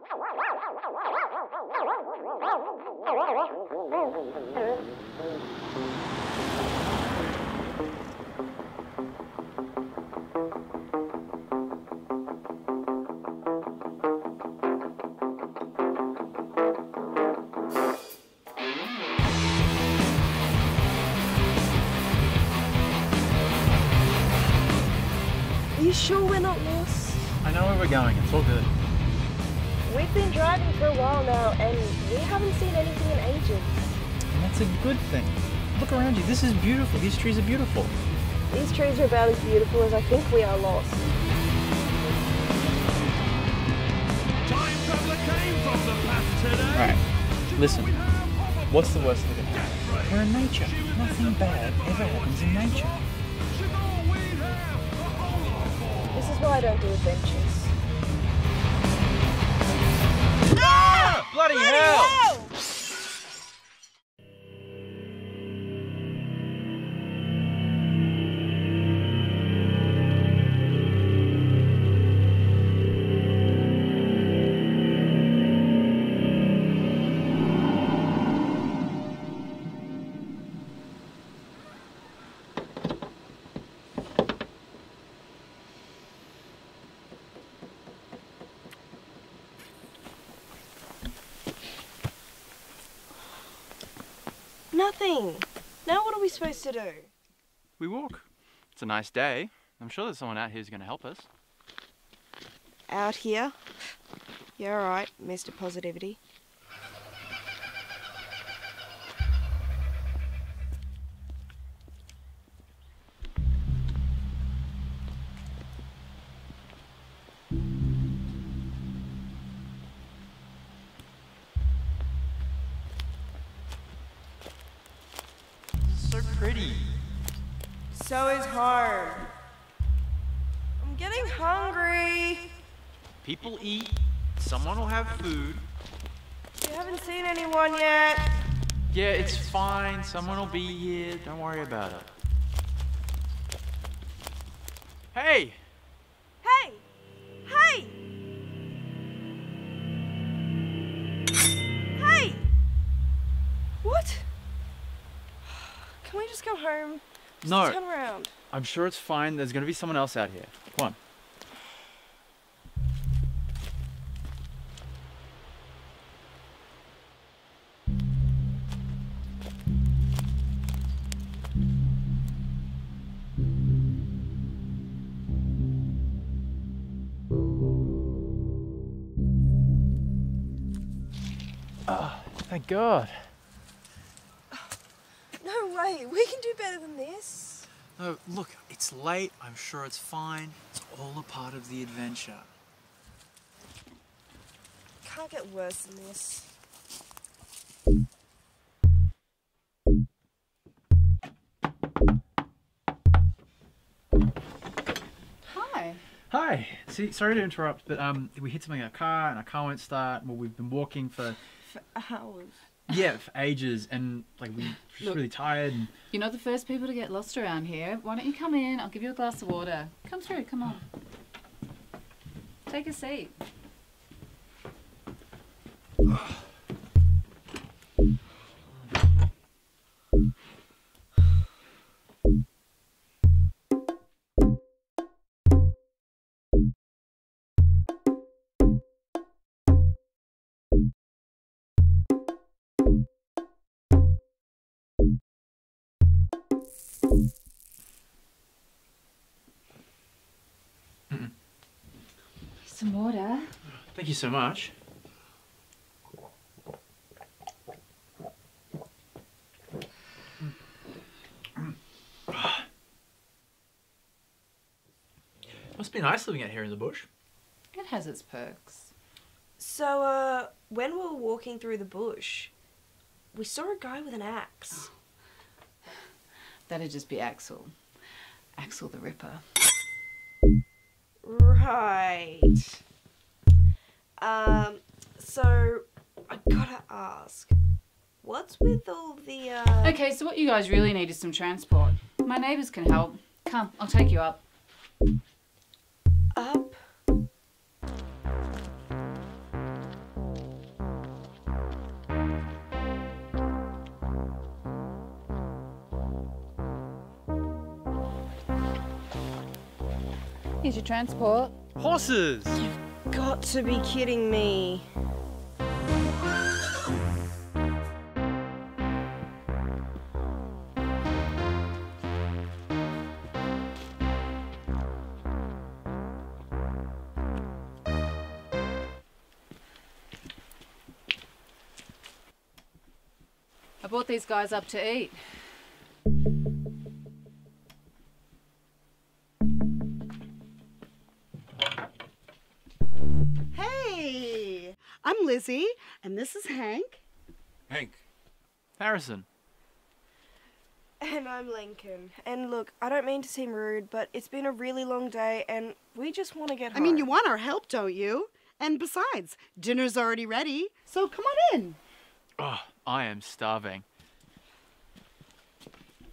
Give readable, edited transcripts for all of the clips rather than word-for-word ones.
Are you sure we're not lost? I know where we're going, it's all good. We've been driving for a while now and we haven't seen anything in ages. And that's a good thing. Look around you, this is beautiful. These trees are beautiful. These trees are about as beautiful as I think we are lost. Time traveler came from the past today. Alright, listen. What's the worst that can happen? We're in nature. Nothing bad ever happens in nature. This is why I don't do adventures. Ah! Bloody hell! Nothing. Now what are we supposed to do? We walk. It's a nice day. I'm sure there's someone out here who's going to help us. Out here? You're right, Mr. Positivity. Pretty. So is home. I'm getting hungry. People eat. Someone will have food. You haven't seen anyone yet. Yeah, it's fine. Someone will be here. Don't worry about it. Hey! Hey! Hey! Hey! What? Can we just go home? Just no. Turn around. I'm sure it's fine. There's going to be someone else out here. Come on. Oh, thank God. We can do better than this. No, look, it's late. I'm sure it's fine. It's all a part of the adventure. Can't get worse than this. Hi. Hi. See, sorry to interrupt, but we hit something in our car and our car won't start. Well, we've been walking for hours. Yeah, for ages, and like we're just really tired. And... You're not the first people to get lost around here. Why don't you come in? I'll give you a glass of water. Come through, come on. Take a seat. Some water. Thank you so much. Must be nice living out here in the bush. It has its perks. So, when we were walking through the bush, we saw a guy with an axe. That'd just be Axel. Axel the Ripper. Right. So I gotta ask, what's with all the Okay, so what you guys really need is some transport. My neighbours can help. Come, I'll take you up. Up? is your transport? Horses! You've got to be kidding me. I brought these guys up to eat. Hey, I'm Lizzie, and this is Hank. Hank. Harrison. And I'm Lincoln. And look, I don't mean to seem rude, but it's been a really long day, and we just want to get home. I mean, you want our help, don't you? And besides, dinner's already ready, so come on in. Oh, I am starving.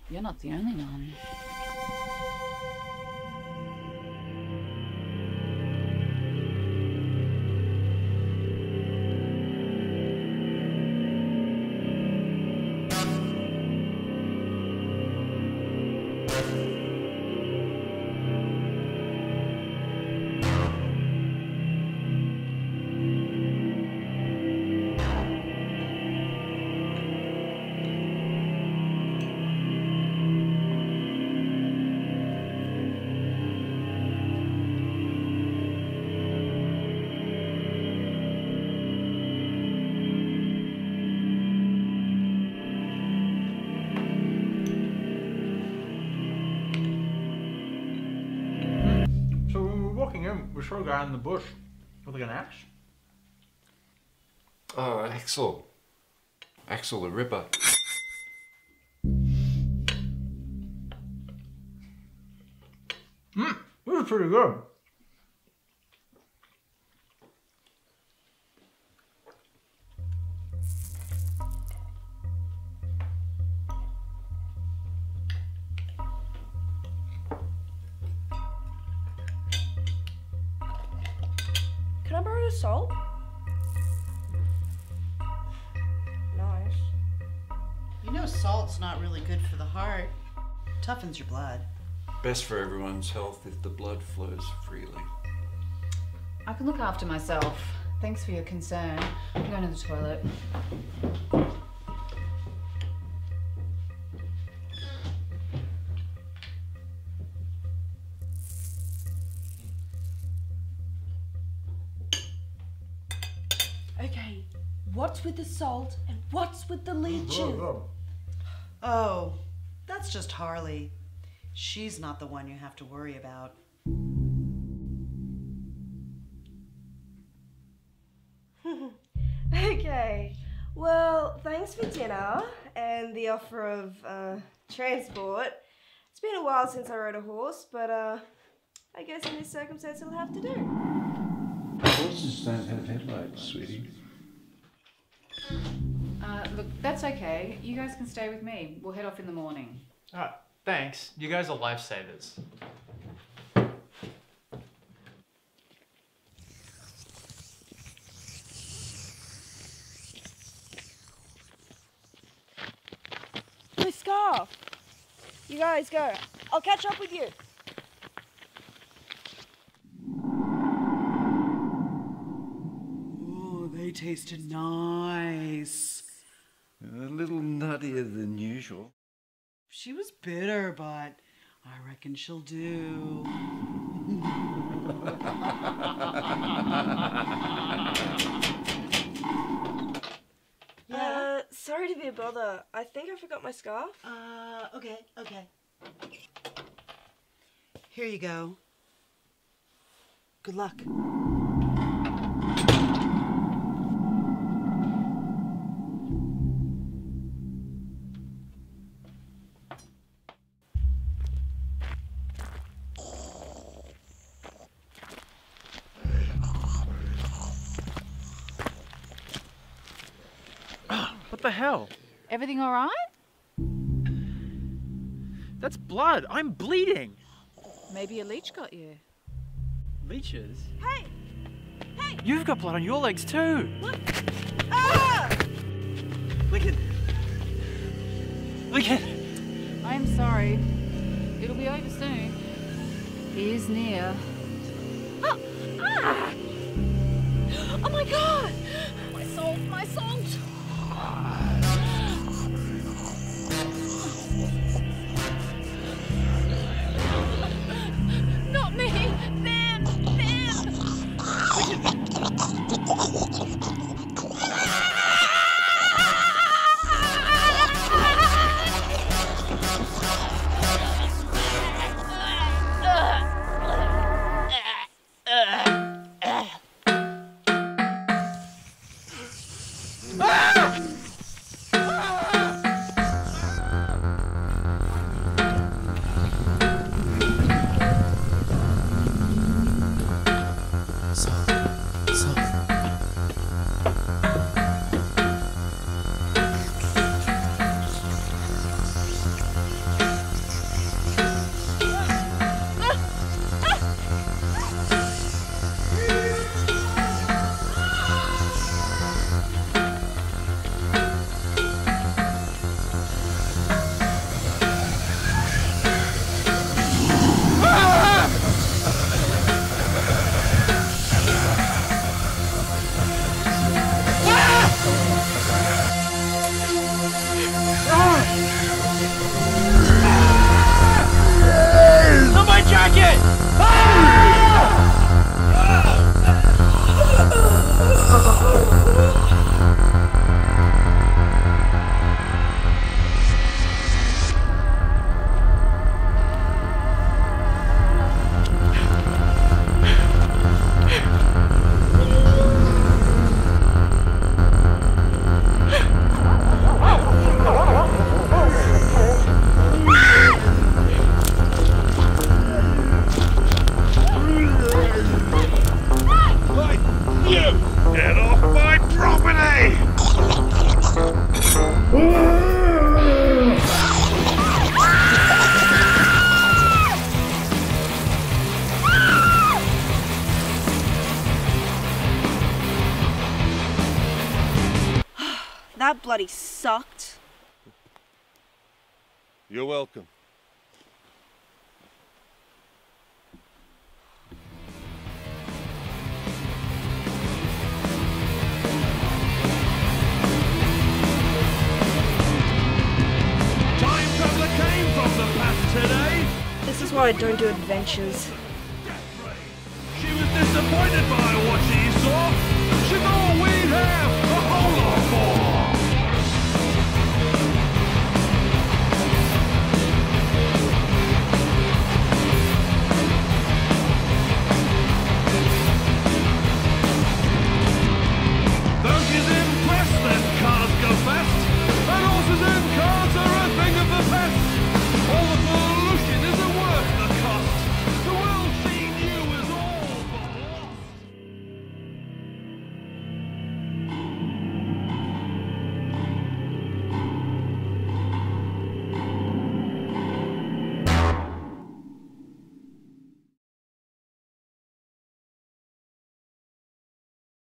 You're not the only one. We saw a guy in the bush with like an axe. Oh, Axel. Axel the Ripper. Mmm, this is pretty good. Can I borrow your salt? Nice. You know salt's not really good for the heart. It toughens your blood. Best for everyone's health if the blood flows freely. I can look after myself. Thanks for your concern. I'm going to the toilet. Okay, what's with the salt and what's with the leeches? Oh, that's just Harley. She's not the one you have to worry about. Okay, well, thanks for dinner and the offer of transport. It's been a while since I rode a horse, but I guess in this circumstance it'll have to do. Horses don't have headlights, sweetie. Look, that's okay. You guys can stay with me. We'll head off in the morning. Oh, thanks. You guys are lifesavers. My scarf! You guys go. I'll catch up with you. They tasted nice. A little nuttier than usual. She was bitter, but I reckon she'll do. Sorry to be a bother. I think I forgot my scarf. Okay. Here you go. Good luck. What the hell? Everything all right? That's blood. I'm bleeding. Maybe a leech got you. Leeches? Hey! Hey! You've got blood on your legs too. Look! Ah! Lincoln! I'm sorry. It'll be over soon. He is near. Oh my God! My soul, my soul! Not me! Them! That bloody sucked. You're welcome. Time traveler came from the past today. This is why I don't do adventures.